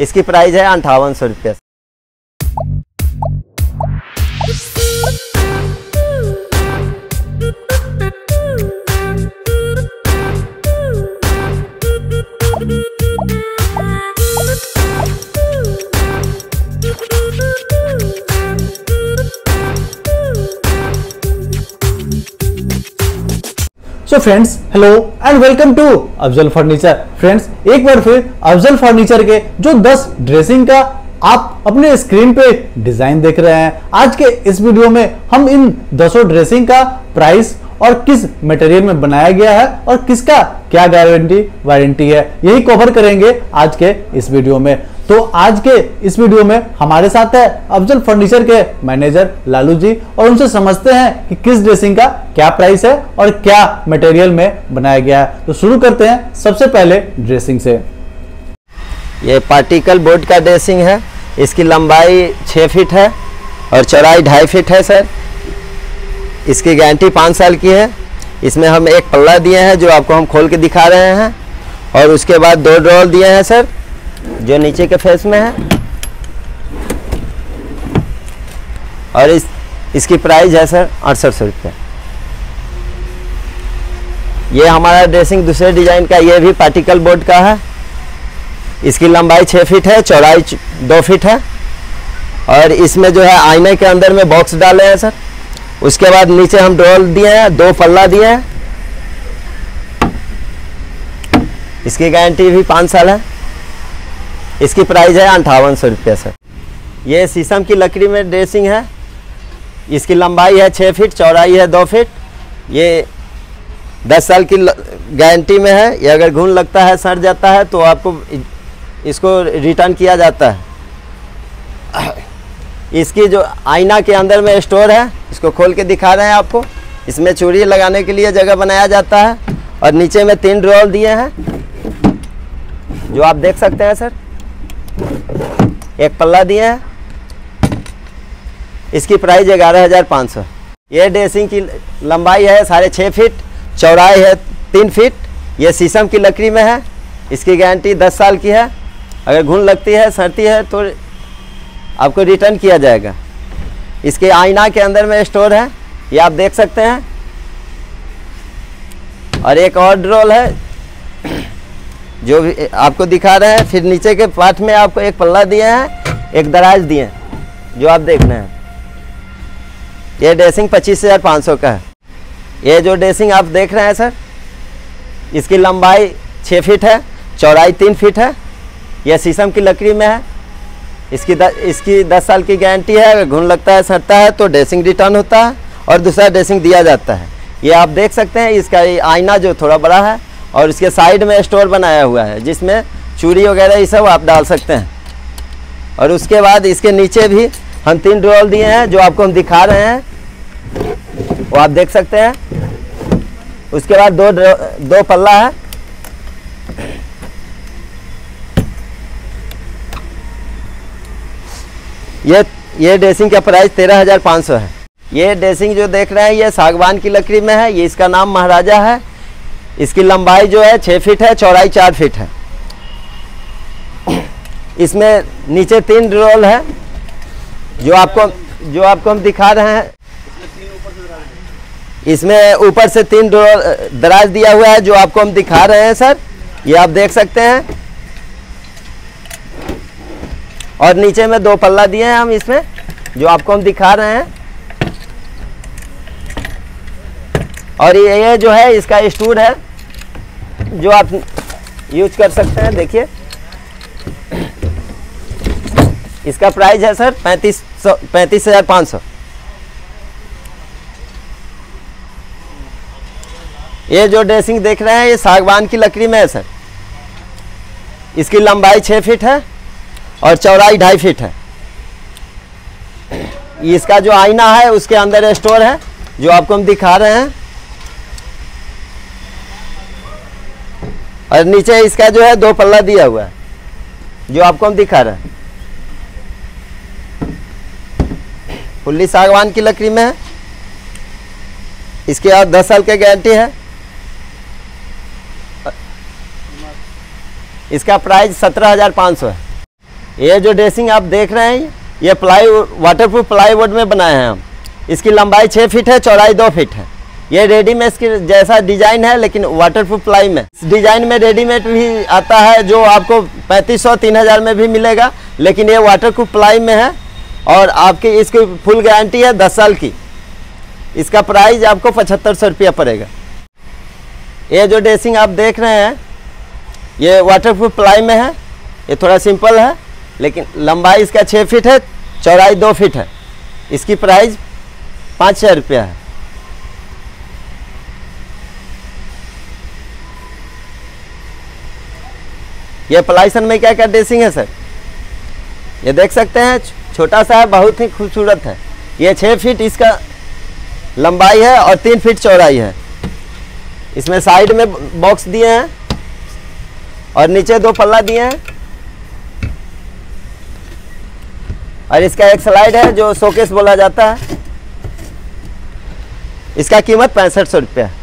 इसकी प्राइस है 5800 रुपये। So friends, hello and welcome to Afzal furniture. Friends, एक बार फिर अफजल फर्नीचर के जो 10 ड्रेसिंग का आप अपने स्क्रीन पे डिजाइन देख रहे हैं, आज के इस वीडियो में हम इन 10 ड्रेसिंग का प्राइस और किस मटेरियल में बनाया गया है और किसका क्या गारंटी वारंटी है, यही कवर करेंगे आज के इस वीडियो में। तो आज के इस वीडियो में हमारे साथ है अफजल फर्नीचर के मैनेजर लालू जी, और उनसे समझते हैं कि किस ड्रेसिंग का क्या प्राइस है और क्या मटेरियल में बनाया गया है। तो शुरू करते हैं सबसे पहले ड्रेसिंग से। ये पार्टिकल बोर्ड का ड्रेसिंग है, इसकी लंबाई 6 फीट है और चौड़ाई 2.5 फीट है सर। इसकी गारंटी 5 साल की है। इसमें हम एक पल्ला दिए हैं जो आपको हम खोल के दिखा रहे हैं, और उसके बाद 2 ड्रॉर दिए हैं सर जो नीचे के फेस में है, और इसकी प्राइस है सर 6800 रुपये। ये हमारा ड्रेसिंग दूसरे डिज़ाइन का, ये भी पार्टिकल बोर्ड का है। इसकी लंबाई 6 फीट है, चौड़ाई 2 फीट है, और इसमें जो है आईने के अंदर में बॉक्स डाले हैं सर। उसके बाद नीचे हम ड्रॉल दिए हैं, 2 पल्ला दिए हैं। इसकी गारंटी भी 5 साल है। इसकी प्राइस है 5800 रुपये सर। ये शीशम की लकड़ी में ड्रेसिंग है। इसकी लंबाई है 6 फीट, चौड़ाई है 2 फीट। ये 10 साल की गारंटी में है। ये अगर घुन लगता है, सड़ जाता है तो आपको इसको रिटर्न किया जाता है। इसकी जो आईना के अंदर में स्टोर है, इसको खोल के दिखा रहे हैं आपको। इसमें चूड़ी लगाने के लिए जगह बनाया जाता है, और नीचे में 3 ड्रॉर दिए हैं जो आप देख सकते हैं सर। 1 पल्ला दिए हैं। इसकी प्राइस 11500। ये ड्रेसिंग की लंबाई है 6.5 फीट, चौड़ाई है 3 फीट। ये शीशम की लकड़ी में है। इसकी गारंटी 10 साल की है। अगर घुन लगती है, सड़ती है तो आपको रिटर्न किया जाएगा। इसके आईना के अंदर में स्टोर है, ये आप देख सकते हैं। और एक और ड्रॉल है जो भी आपको दिखा रहे हैं। फिर नीचे के पार्ट में आपको 1 पल्ला दिए हैं, 1 दराज दिए हैं जो आप देख रहे हैं। ये ड्रेसिंग 25500 का है। ये जो ड्रेसिंग आप देख रहे हैं सर, इसकी लंबाई 6 फीट है, चौड़ाई 3 फीट है। यह शीशम की लकड़ी में है। इसकी 10 साल की गारंटी है। अगर घुन लगता है, सड़ता है तो ड्रेसिंग रिटर्न होता है और दूसरा ड्रेसिंग दिया जाता है। ये आप देख सकते हैं। इसका आईना जो थोड़ा बड़ा है, और इसके साइड में स्टोर बनाया हुआ है जिसमें चूड़ी वगैरह ये सब आप डाल सकते हैं। और उसके बाद इसके नीचे भी हम 3 ड्रॉल दिए हैं जो आपको हम दिखा रहे हैं, वो आप देख सकते हैं। उसके बाद 2 पल्ला है। ये ड्रेसिंग का प्राइस 13500 है। ये ड्रेसिंग जो देख रहे हैं, ये सागवान की लकड़ी में है। ये इसका नाम महाराजा है। इसकी लंबाई जो है 6 फीट है, चौड़ाई 4 फीट है। इसमें नीचे 3 ड्रॉल है जो आपको हम दिखा रहे हैं। इसमें ऊपर से 3 दराज दिया हुआ है जो आपको हम दिखा रहे हैं सर, ये आप देख सकते हैं। और नीचे में 2 पल्ला दिए हैं हम इसमें जो आपको हम दिखा रहे हैं। और ये जो है इसका स्टूल है जो आप यूज कर सकते हैं। देखिए, इसका प्राइस है सर 35500। ये जो ड्रेसिंग देख रहे हैं, ये सागवान की लकड़ी में है सर। इसकी लंबाई 6 फीट है और चौड़ाई 2.5 फीट है। इसका जो आईना है उसके अंदर स्टोर है जो आपको हम दिखा रहे हैं। और नीचे इसका जो है 2 पल्ला दिया हुआ है जो आपको हम दिखा रहे हैं। फुल्ली सागवान की लकड़ी में है। इसके बाद 10 साल की गारंटी है। इसका प्राइस 17500 है। ये जो ड्रेसिंग आप देख रहे हैं ये वाटरप्रूफ प्लाईवुड में बनाए हैं हम। इसकी लंबाई 6 फीट है, चौड़ाई 2 फीट है। ये रेडीमेड की जैसा डिज़ाइन है लेकिन वाटरप्रूफ प्लाई में। इस डिज़ाइन में रेडीमेड भी आता है जो आपको 3500-3000 में भी मिलेगा, लेकिन ये वाटरप्रूफ प्लाई में है और आपकी इसकी फुल गारंटी है 10 साल की। इसका प्राइस आपको 7500 रुपया पड़ेगा। ये जो ड्रेसिंग आप देख रहे हैं ये वाटरप्रूफ प्लाई में है। ये थोड़ा सिंपल है लेकिन लंबाई इसका 6 फीट है, चौड़ाई 2 फीट है। इसकी प्राइस 5000 रुपया है। ये पलायसन में क्या क्या ड्रेसिंग है सर, ये देख सकते हैं। छोटा सा है, बहुत ही खूबसूरत है। ये 6 फीट इसका लंबाई है और 3 फीट चौड़ाई है। इसमें साइड में बॉक्स दिए हैं और नीचे 2 पल्ला दिए हैं और इसका एक स्लाइड है जो शोकेस बोला जाता है। इसका कीमत 6500 रुपया है।